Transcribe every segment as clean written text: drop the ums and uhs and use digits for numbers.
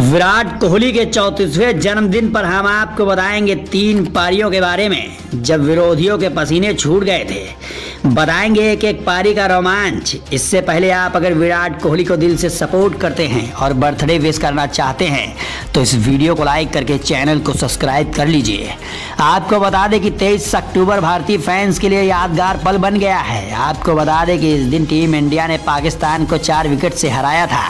विराट कोहली के 34वें जन्मदिन पर हम आपको बताएंगे 3 पारियों के बारे में जब विरोधियों के पसीने छूट गए थे। बताएंगे एक पारी का रोमांच। इससे पहले आप अगर विराट कोहली को दिल से सपोर्ट करते हैं और बर्थडे विश करना चाहते हैं तो इस वीडियो को लाइक करके चैनल को सब्सक्राइब कर लीजिए। आपको बता दें कि 23 अक्टूबर भारतीय फैंस के लिए यादगार पल बन गया है। आपको बता दें कि इस दिन टीम इंडिया ने पाकिस्तान को 4 विकेट से हराया था।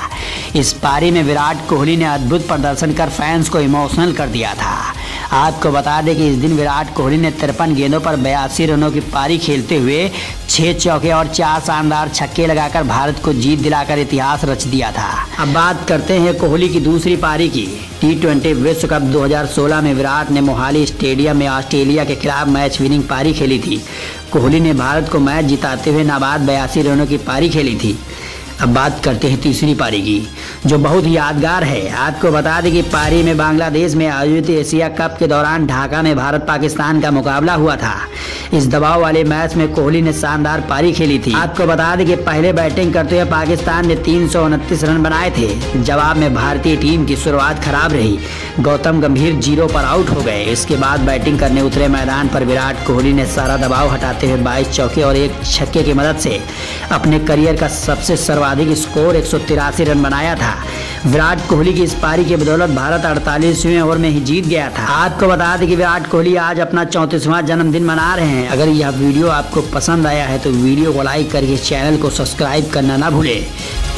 इस पारी में विराट कोहली ने अद्भुत प्रदर्शन कर फैंस को इमोशनल कर दिया था। आपको बता दें कि इस दिन विराट कोहली ने 53 गेंदों पर 82 रनों की पारी खेलते हुए 6 चौके और 4 शानदार छक्के लगाकर भारत को जीत दिलाकर इतिहास रच दिया था। अब बात करते हैं कोहली की दूसरी पारी की। T20 विश्व कप 2016 में विराट ने मोहाली स्टेडियम में ऑस्ट्रेलिया के खिलाफ मैच विनिंग पारी खेली थी। कोहली ने भारत को मैच जिताते हुए नाबाद 82 रनों की पारी खेली थी। अब बात करते हैं तीसरी पारी की जो बहुत यादगार है। आपको बता दें कि पारी में बांग्लादेश में आयोजित एशिया कप के दौरान ढाका में भारत पाकिस्तान का मुकाबला हुआ था। इस दबाव वाले मैच में कोहली ने शानदार पारी खेली थी। आपको बता दें कि पहले बैटिंग करते हुए पाकिस्तान ने 329 रन बनाए थे। जवाब में भारतीय टीम की शुरुआत खराब रही। गौतम गंभीर 0 पर आउट हो गए। इसके बाद बैटिंग करने उतरे मैदान पर विराट कोहली ने सारा दबाव हटाते हुए 22 चौके और 1 छक्के की मदद से अपने करियर का सबसे सर्वाधिक स्कोर 183 रन बनाया था। विराट कोहली की इस पारी के बदौलत भारत 48वें ओवर में ही जीत गया था। आपको बता दें कि विराट कोहली आज अपना 34वां जन्मदिन मना रहे हैं। अगर यह वीडियो आपको पसंद आया है तो वीडियो को लाइक करके चैनल को सब्सक्राइब करना ना भूलें।